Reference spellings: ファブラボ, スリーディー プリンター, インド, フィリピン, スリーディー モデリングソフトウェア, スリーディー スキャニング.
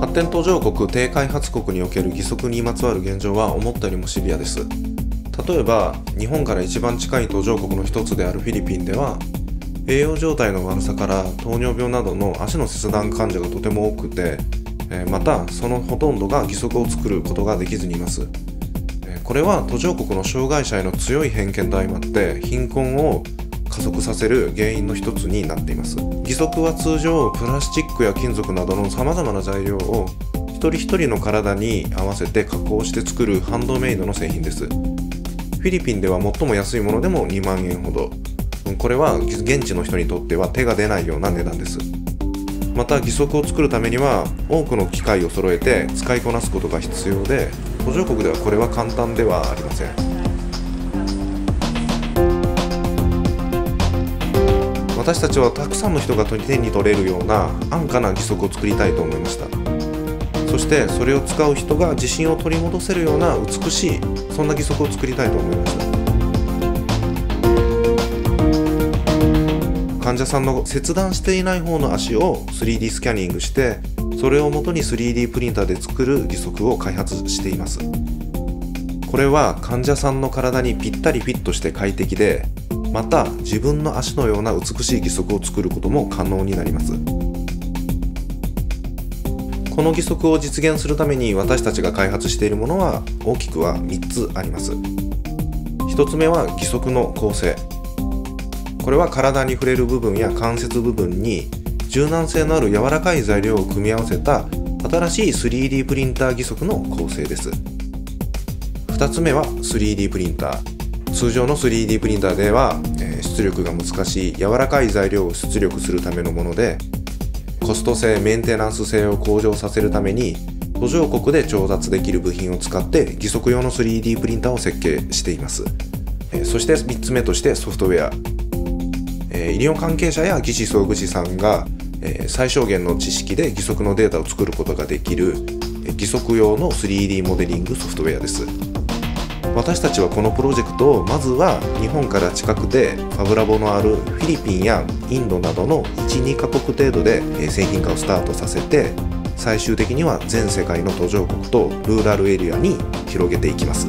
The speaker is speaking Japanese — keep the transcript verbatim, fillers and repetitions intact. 発展途上国・低開発国における義足にまつわる現状は思ったよりもシビアです。例えば日本から一番近い途上国の一つであるフィリピンでは、栄養状態の悪さから糖尿病などの足の切断患者がとても多くて、またそのほとんどが義足を作ることができずにいます。これは途上国の障害者への強い偏見と相まって貧困を加速させる原因の一つになっています。義足は通常プラスチックや金属などのさまざまな材料を一人一人の体に合わせて加工して作るハンドメイドの製品です。フィリピンでは最も安いものでもにまんえんほど。これは現地の人にとっては手が出ないような値段です。また義足を作るためには多くの機械を揃えて使いこなすことが必要で、途上国ではこれは簡単ではありません。私たちはたくさんの人が手に取れるような安価な義足を作りたいと思いました。そしてそれを使う人が自信を取り戻せるような美しい、そんな義足を作りたいと思いました。患者さんの切断していない方の足を スリーディー スキャニングして、それをもとに スリーディー プリンターで作る義足を開発しています。これは患者さんの体にぴったりフィットして快適で、また自分の足のような美しい義足を作ることも可能になります。この義足を実現するために私たちが開発しているものは大きくはみっつあります。ひとつめは義足の構成。これは体に触れる部分や関節部分に柔軟性のある柔らかい材料を組み合わせた新しい スリーディー プリンター義足の構成です。ふたつめは スリーディー プリンター。通常の スリーディー プリンターでは出力が難しい柔らかい材料を出力するためのもので、コスト性、メンテナンス性を向上させるために途上国で調達できる部品を使って義足用の スリーディー プリンターを設計しています。そしてみっつめとしてソフトウェア。医療関係者や技師・装具士さんが最小限の知識で義足のデータを作ることができる義足用の スリーディー モデリングソフトウェアです。私たちはこのプロジェクトをまずは日本から近くでファブラボのあるフィリピンやインドなどの いち、に カ国程度で製品化をスタートさせて、最終的には全世界の途上国とルーラルエリアに広げていきます。